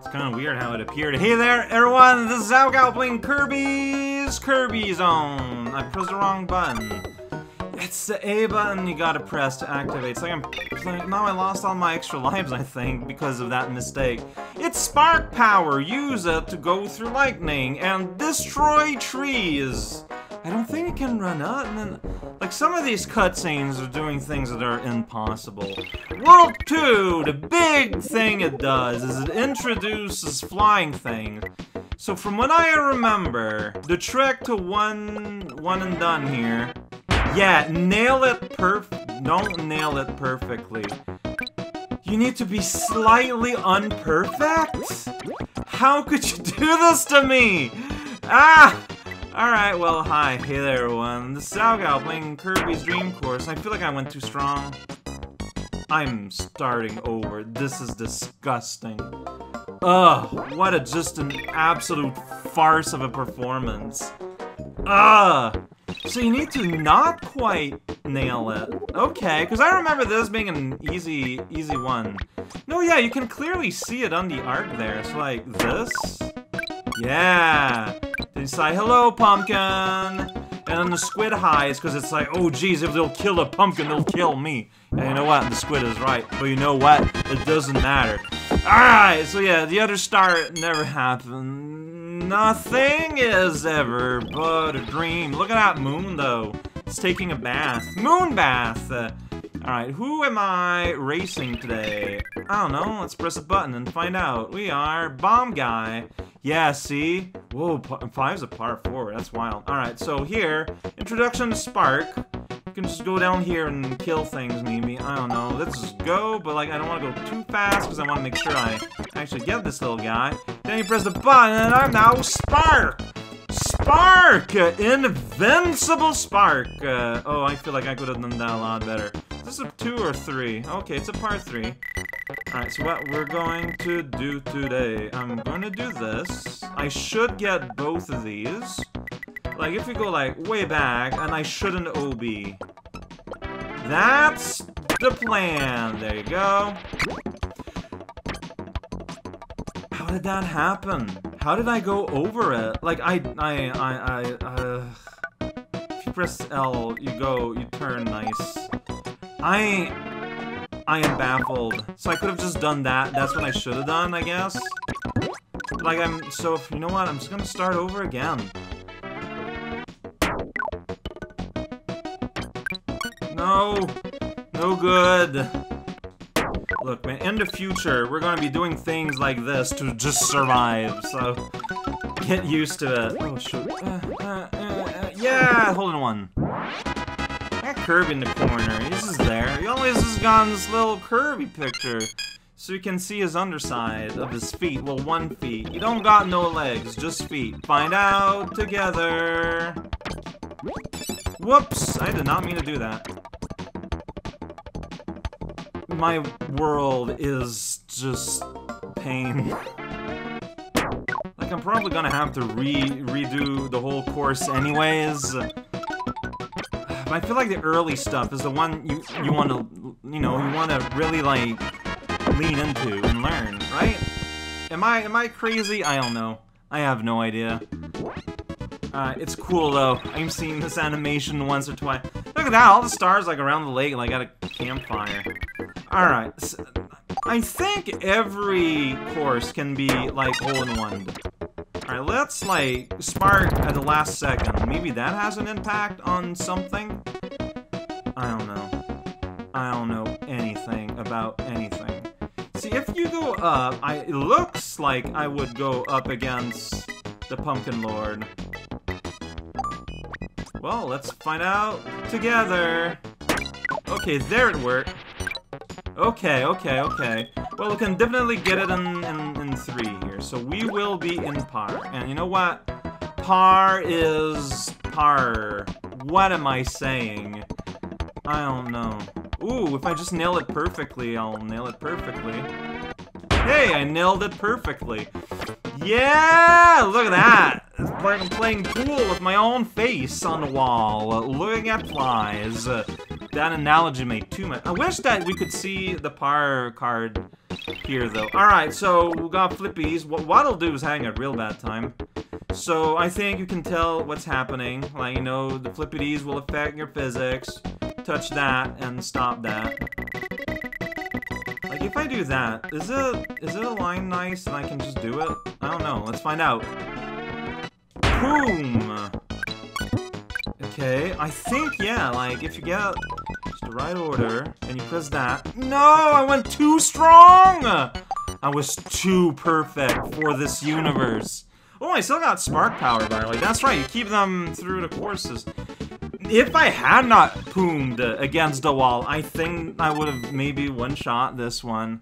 It's kind of weird how it appeared. Hey there, everyone! This is Algao playing Kirby's Zone. I pressed the wrong button. It's the A button you gotta press to activate. It's like now I lost all my extra lives, I think, because of that mistake. It's spark power. Use it to go through lightning and destroy trees. I don't think it can run out, and then, like, some of these cutscenes are doing things that are impossible. World 2, the big thing it does is it introduces flying things. So from what I remember, the trick to one and done here. Yeah, don't nail it perfectly. You need to be slightly unperfect? How could you do this to me? Ah! Alright, well, hi. Hey there, everyone. This is Algao playing Kirby's Dream Course. I feel like I went too strong. I'm starting over. This is disgusting. Ugh, what a just an absolute farce of a performance. Ugh! So you need to not quite nail it. Okay, because I remember this being an easy one. No, yeah, you can clearly see it on the art there. It's like this. Yeah. They say, hello, pumpkin. And then the squid hides because it's like, oh, geez, if they'll kill a pumpkin, they'll kill me. And you know what? The squid is right. But you know what? It doesn't matter. Alright, so yeah, the other star never happened. Nothing is ever but a dream. Look at that moon, though. It's taking a bath. Moon bath! Alright, who am I racing today? I don't know. Let's press a button and find out. We are Bomb Guy. Yeah, see? Whoa, 5's a par 4. That's wild. Alright, so here, introduction to Spark. You can just go down here and kill things, maybe. I don't know. Let's just go, but like I don't want to go too fast because I want to make sure I actually get this little guy. Then you press the button, and I'm now Spark! Spark! Invincible Spark! Oh, I feel like I could have done that a lot better. Is this a 2 or 3? Okay, it's a part 3. Alright, so what we're going to do today, I'm going to do this. I should get both of these. Like, if we go, like, way back, and I shouldn't OB. That's the plan. There you go. How did that happen? How did I go over it? Like, if you press L, you go, you turn nice. I am baffled. So I could have just done that. That's what I should have done, I guess. Like, you know what? I'm just gonna start over again. No, no good. Look, man, in the future, we're gonna be doing things like this to just survive, so get used to it. Oh, shoot. Yeah, hold on one. I got Kirby in the corner. He's just there. He always has gotten this little Kirby picture, so you can see his underside of his feet. Well, one feet. You don't got no legs, just feet. Find out together. Whoops, I did not mean to do that. My world is just pain. Like, I'm probably gonna have to redo the whole course anyways. But I feel like the early stuff is the one you want to, you know, you want to really, like, lean into and learn, right? Am I crazy? I don't know. I have no idea. It's cool, though. I'm seeing this animation once or twice. Look at that, all the stars, like, around the lake, like, at a campfire. Alright, so I think every course can be, like, hole-in-one. Alright, let's, like, spark at the last second. Maybe that has an impact on something? I don't know. I don't know anything about anything. See, if you go up, it looks like I would go up against the Pumpkin Lord. Well, let's find out together. Okay, there it worked. Okay. Well, we can definitely get it in 3 here. So we will be in par. And you know what? Par is par. What am I saying? I don't know. Ooh, if I just nail it perfectly, I'll nail it perfectly. Hey, I nailed it perfectly. Yeah! Look at that! It's like I'm playing pool with my own face on the wall, looking at flies. That analogy made too much. I wish that we could see the power card here, though. Alright, so we got flippies. What I'll do is having a real bad time. So I think you can tell what's happening. Like, you know, the flippities will affect your physics. Touch that and stop that. Like, if I do that, is it a line nice and I can just do it? I don't know. Let's find out. Boom! Okay, I think, yeah, like, if you get just the right order, and you press that... No, I went too strong! I was too perfect for this universe. Oh, I still got smart power, by the way. That's right, you keep them through the courses. If I had not poomed against the wall, I think I would have maybe one-shot this one.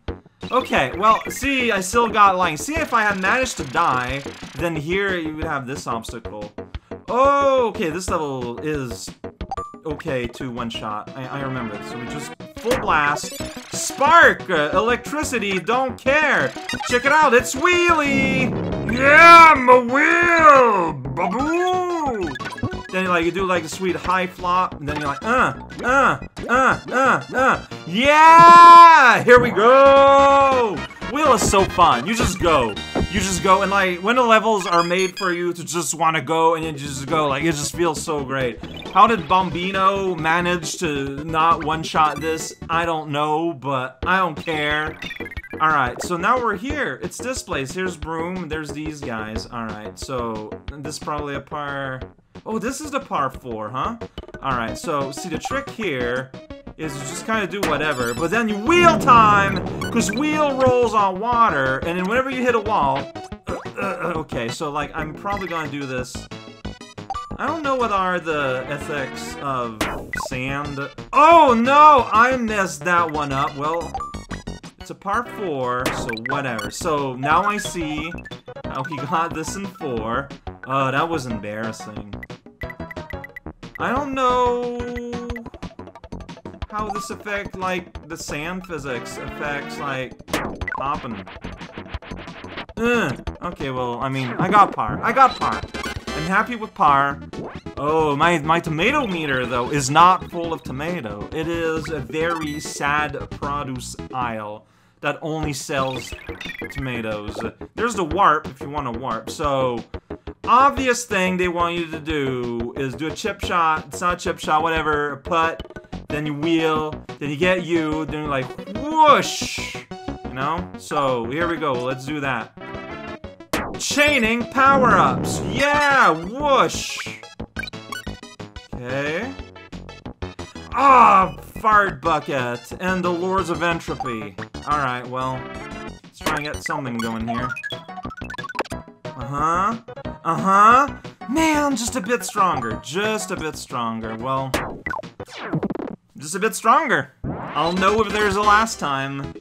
Okay, well, see, I still got, like, see, if I had managed to die, then here you would have this obstacle. Oh, okay, this level is okay to one-shot. I remember. So we just full blast. Spark! Electricity, don't care! Check it out, it's Wheelie! Yeah, I'm a wheel! Ba-boo! Then, like, you do, like, a sweet high flop, and then you're like, Yeah! Here we go! Wheel is so fun. You just go. You just go, and like, when the levels are made for you to just want to go, and you just go, like, it just feels so great. How did Bombino manage to not one-shot this? I don't know, but I don't care. Alright, so now we're here. It's this place. Here's Broom. There's these guys. Alright, so this is probably a par... Oh, this is the par 4, huh? Alright, so, see, the trick here is you just kind of do whatever, but then you wheel time, because wheel rolls on water, and then whenever you hit a wall... okay, so, like, I'm probably gonna do this. I don't know what are the ethics of sand. Oh, no! I messed that one up. Well, it's a par 4, so whatever. So, now I see how he got this in 4. Oh, that was embarrassing. I don't know... how this affect, like, the sand physics affects, like, popping. Okay, well, I mean, I got par. I got par. I'm happy with par. Oh, my tomato meter, though, is not full of tomato. It is a very sad produce aisle that only sells tomatoes. There's the warp, if you want to warp, so... obvious thing they want you to do is do a chip shot, it's not a chip shot, whatever, a putt. Then you wheel, then you get you, then you're like, whoosh! You know? So, here we go, let's do that. Chaining power-ups! Yeah! Whoosh! Okay. Ah! Fart bucket! And the Lords of Entropy. Alright, well, let's try and get something going here. Uh-huh. Uh-huh. Man, just a bit stronger. Just a bit stronger. Well... just a bit stronger. I'll know if there's a last time.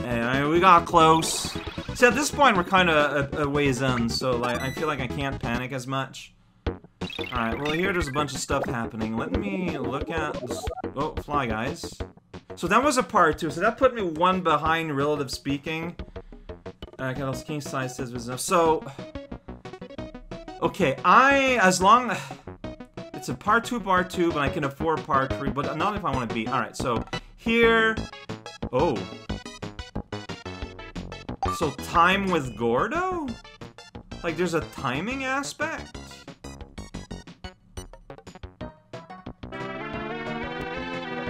Anyway, we got close. See, at this point, we're kind of a ways in, so like I feel like I can't panic as much. Alright, well here there's a bunch of stuff happening. Let me look at... oh, Fly Guys. So that was a part 2, so that put me one behind, relative speaking. Alright, king size says enough. So... okay, as long... it's a part 2, but I can afford part 3, but not if I want to be. Alright, so here... oh. So time with Gordo? Like, there's a timing aspect?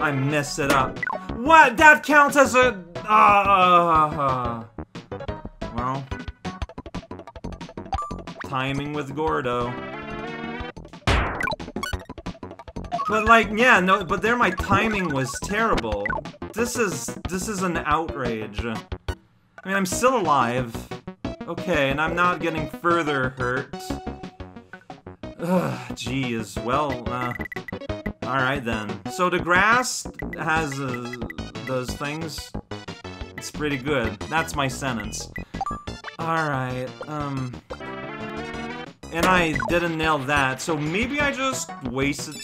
I messed it up. What? That counts as a... well. Timing with Gordo. But like, yeah, no, but there my timing was terrible. This is an outrage. I mean, I'm still alive. Okay, and I'm not getting further hurt. Ugh, geez, well, alright then. So the grass has, those things. It's pretty good. That's my sentence. Alright, and I didn't nail that, so maybe I just wasted...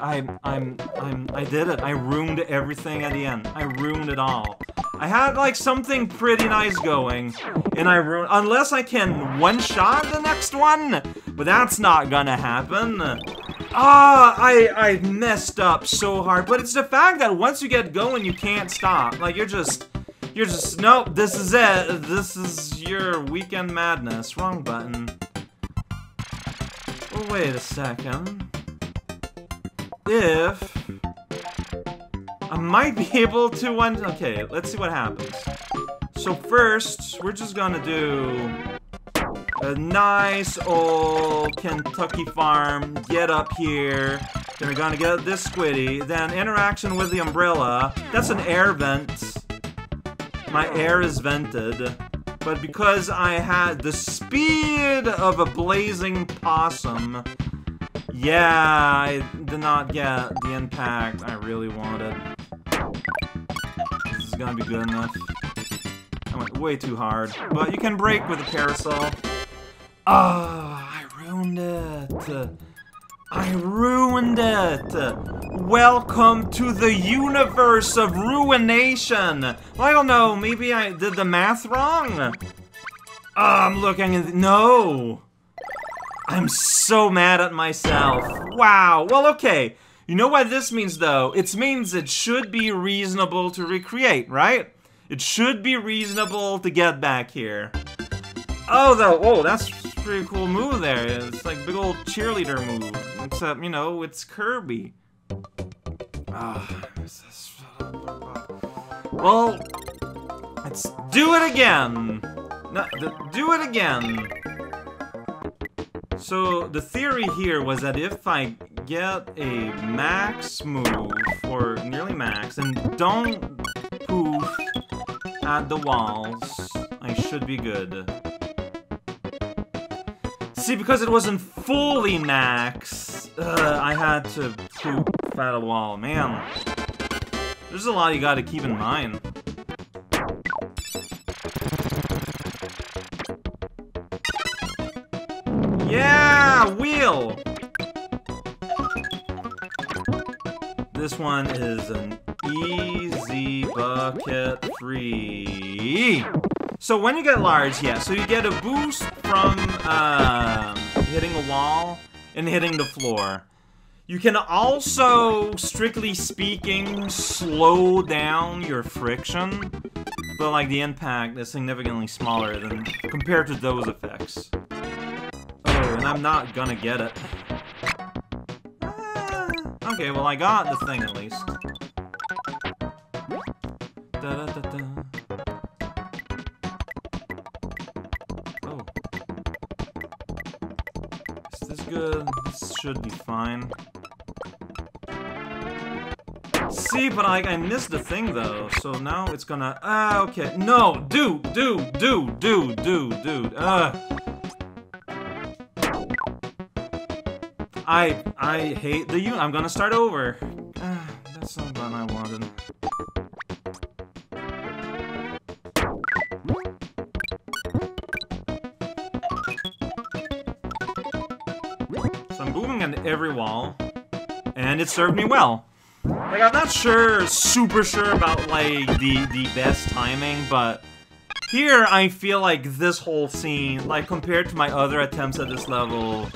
I did it. I ruined everything at the end. I ruined it all. I had, like, something pretty nice going, and I ruined... unless I can one-shot the next one, but that's not gonna happen. Ah, I messed up so hard. But it's the fact that once you get going, you can't stop. Like, you're just, nope, this is it. This is your weekend madness. Wrong button. Oh, wait a second. If... I might be able to one... Okay, let's see what happens. So first, we're just gonna do... a nice old Kentucky farm, get up here. Then we're gonna get this squiddy. Then interaction with the umbrella. That's an air vent. My air is vented. But because I had the speed of a blazing possum, yeah, I did not get the impact I really wanted. This is gonna be good enough. I went way too hard. But you can break with a parasol. Ah, I ruined it. I ruined it. Welcome to the universe of ruination. Well, I don't know, maybe I did the math wrong? I'm looking at... No! I'm so mad at myself. Wow, well, okay. You know what this means, though? It means it should be reasonable to recreate, right? It should be reasonable to get back here. Oh, though, oh, that's... pretty cool move there. It's like big old cheerleader move. Except, you know, it's Kirby. Well, let's do it again. No, do it again. So the theory here was that if I get a max move, or nearly max, and don't poof at the walls, I should be good. See, because it wasn't fully max, I had to poop at a wall. Man, there's a lot you gotta keep in mind. Yeah, wheel! This one is an easy bucket free. So when you get large, yeah, so you get a boost from hitting a wall and hitting the floor. You can also, strictly speaking, slow down your friction, but like the impact is significantly smaller than compared to those effects. Oh, and I'm not gonna get it. Okay, well I got the thing at least. Da-da-da-da. Good. This should be fine. See, but I missed the thing though, so now it's gonna. Okay. No, dude. I hate the I'm gonna start over. That's not the one I wanted. Every wall, and it served me well. Like, I'm not sure, super sure about, like, the best timing, but here I feel like this whole scene, like, compared to my other attempts at this level,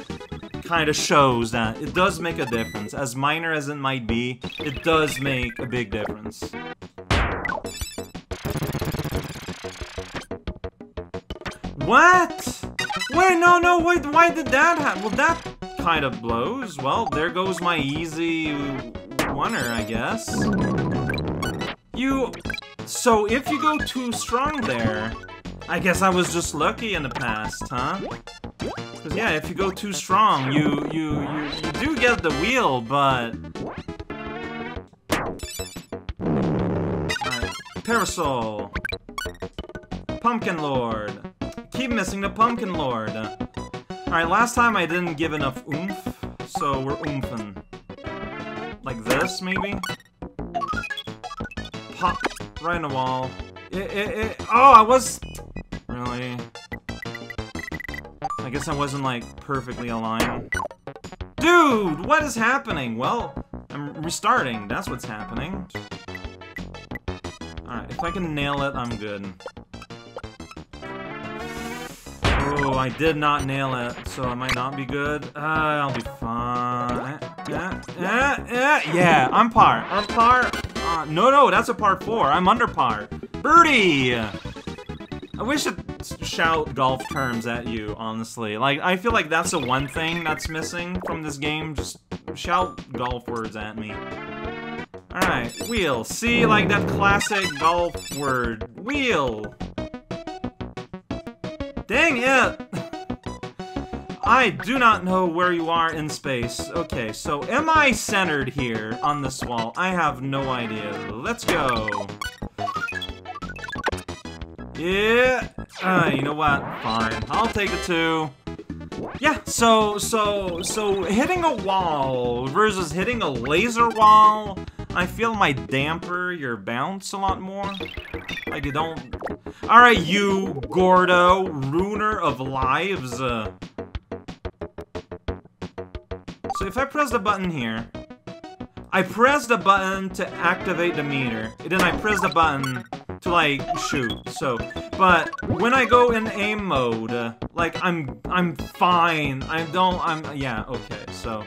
kind of shows that it does make a difference. As minor as it might be, it does make a big difference. What? Wait, no, wait, why did that happen? Well, that... kind of blows. Well, there goes my easy winner, I guess. So if you go too strong there, I guess I was just lucky in the past, huh? Because yeah, if you go too strong, you do get the wheel, but parasol, Pumpkin Lord. Keep missing the Pumpkin Lord. Alright, last time I didn't give enough oomph, so we're oomphin'. Like this, maybe? Pop, right in the wall. Oh, I was... Really? I guess I wasn't, like, perfectly aligned. Dude, what is happening? Well, I'm restarting, that's what's happening. Alright, if I can nail it, I'm good. Oh, I did not nail it, so it might not be good. I'll be fine. Yeah, I'm par. I'm par. No, that's a par 4. I'm under par. Birdie! I wish to shout golf terms at you, honestly. Like, I feel like that's the one thing that's missing from this game. Just shout golf words at me. Alright, wheel. See, like that classic golf word. Wheel. Dang it! I do not know where you are in space. Okay, so am I centered here on this wall? I have no idea. Let's go. Yeah. You know what? Fine. I'll take the 2. Yeah, so hitting a wall versus hitting a laser wall, I feel my damper, your bounce a lot more. Like, you don't... Alright, you, Gordo, ruiner of lives. So if I press the button here, I press the button to activate the meter, and then I press the button to, like, shoot, so, but when I go in aim mode, like, I'm fine, yeah, okay, so,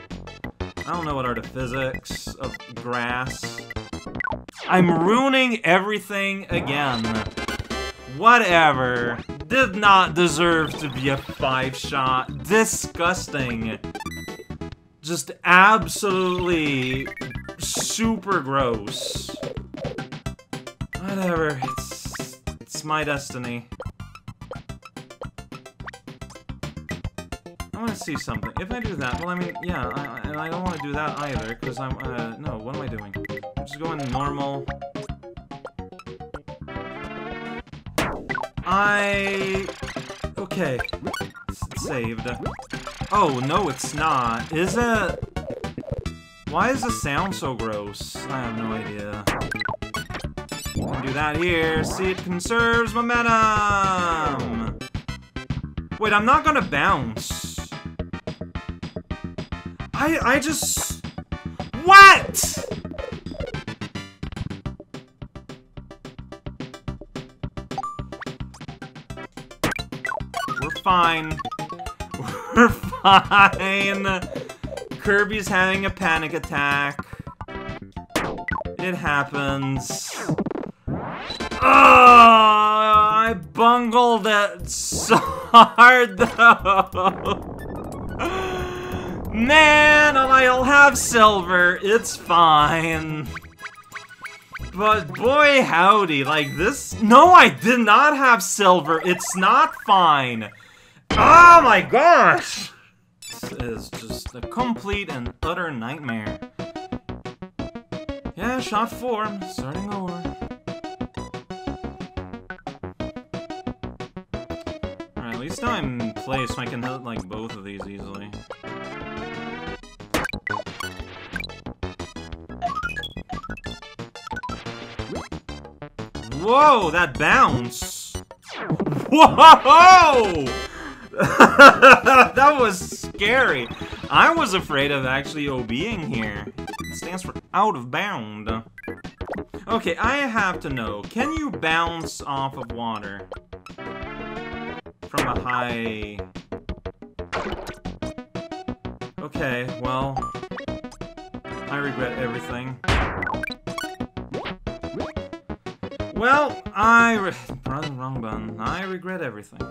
I don't know what are the physics of grass. I'm ruining everything again. Whatever. Did not deserve to be a 5-shot. Disgusting. Just absolutely super gross. Whatever, it's my destiny. I want to see something. If I do that, well, I mean, yeah, and I don't want to do that either, because I'm, no, what am I doing? I'm just going normal. Okay. It's saved. Oh, no, it's not. Is it? Why is the sound so gross? I have no idea. Do that here. See, it conserves momentum. Wait, I'm not gonna bounce. I just... What? We're fine. We're fine. Kirby's having a panic attack. It happens. I bungled it so hard, though. Man, I'll have silver. It's fine. But boy howdy, like this... No, I did not have silver. It's not fine. Oh my gosh! This is just a complete and utter nightmare. Yeah, shot 4. Starting over. Alright, at least now I'm in place, so I can hit, like, both of these easily. Whoa, that bounce! Whoa! That was scary. I was afraid of actually OBing here. It stands for out of bound. Okay, I have to know. Can you bounce off of water? From a high... Okay, well... I regret everything. Well, wrong button. I regret everything.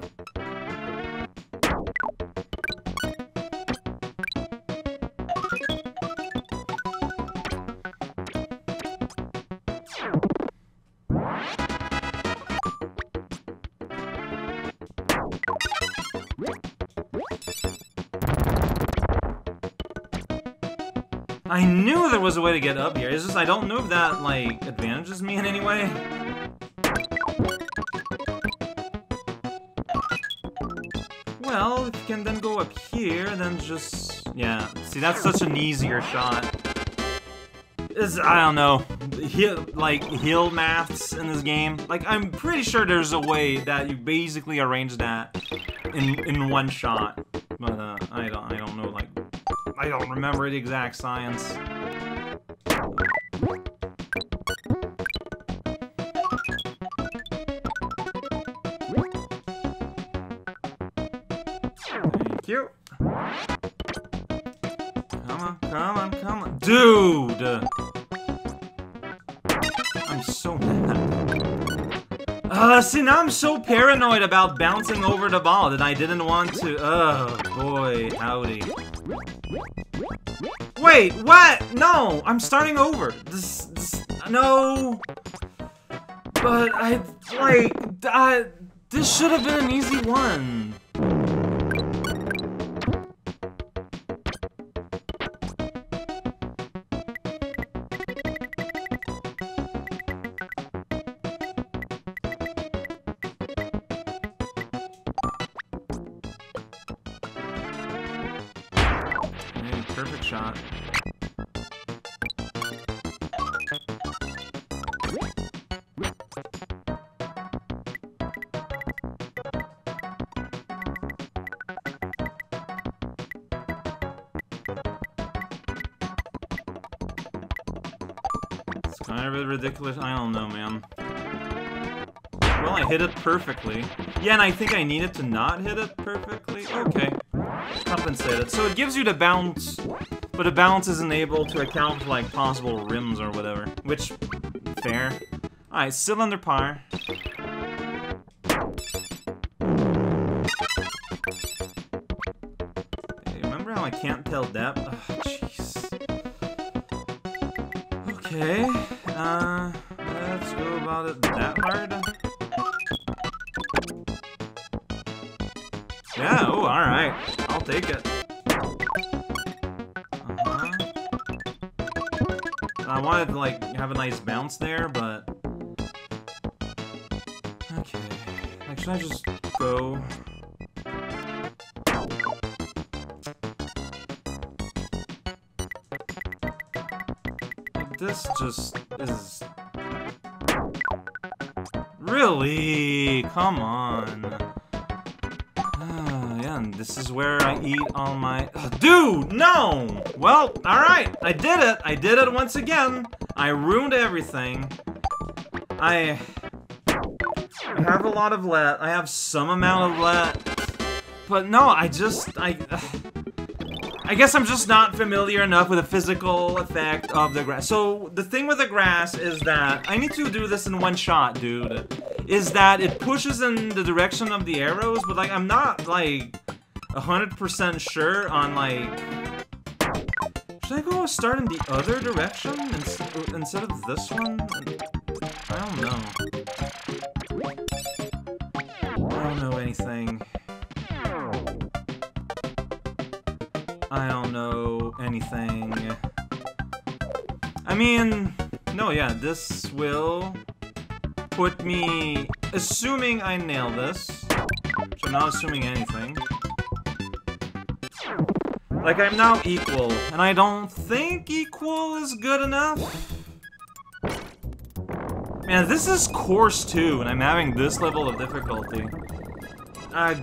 I knew there was a way to get up here, it's just I don't know if that, like, advantages me in any way. Well, if you can then go up here, then just... Yeah, see, that's such an easier shot. It's, I don't know, hill maths in this game. Like, I'm pretty sure there's a way that you basically arrange that in one shot. But, I don't know, like... I don't remember the exact science. Thank you. Come on, come Come on, come on. Dude! I'm so mad. See, now I'm so paranoid about bouncing over the ball that I didn't want to. Oh, boy, howdy. Wait, what? No, I'm starting over. No. But I, like, this should have been an easy one. Perfect shot. It's kind of ridiculous. I don't know, man. Well, I hit it perfectly. Yeah, and I think I needed to not hit it perfectly. Okay. Compensated. So it gives you the bounce, but the bounce isn't able to account for, like, possible rims or whatever. Which, fair. Alright, still under par. Hey, remember how I can't tell depth? Oh, jeez. Okay, let's go about it that hard. Yeah, oh, alright. I'll take it. I wanted to, like, have a nice bounce there, but... Okay. Like, should I just go? Like, this just is... Really? Come on. This is where I eat all my- Dude, no! Well, alright, I did it! I did it once again! I ruined everything. I have a lot of let. I have some amount of let. But no, I guess I'm just not familiar enough with the physical effect of the grass. So, the thing with the grass is that- I need to do this in one shot, dude. Is that it pushes in the direction of the arrows, but, like, I'm not, like, 100% sure on, like... Should I go start in the other direction instead of this one? I don't know. I don't know anything. I don't know anything. I mean... No, yeah, this will put me... Assuming I nail this. Which I'm not assuming anything. Like, I'm now equal, and I don't think equal is good enough. Man, this is course 2, and I'm having this level of difficulty.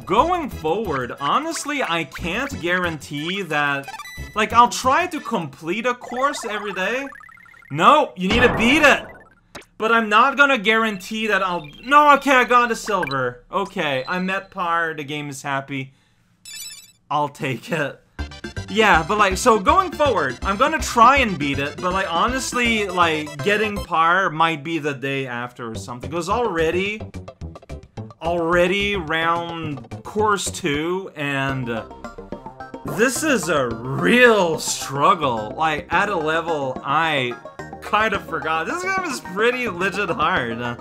Going forward, honestly, I can't guarantee that... Like, I'll try to complete a course every day. No, you need to beat it! But I'm not gonna guarantee that I'll... No, okay, I got a silver. Okay, I'm at par, the game is happy. I'll take it. Yeah, but like, so going forward, I'm gonna try and beat it, but like, honestly, like, getting par might be the day after or something. Because already round course 2, and this is a real struggle. Like, at a level I kind of forgot. This game is pretty legit hard.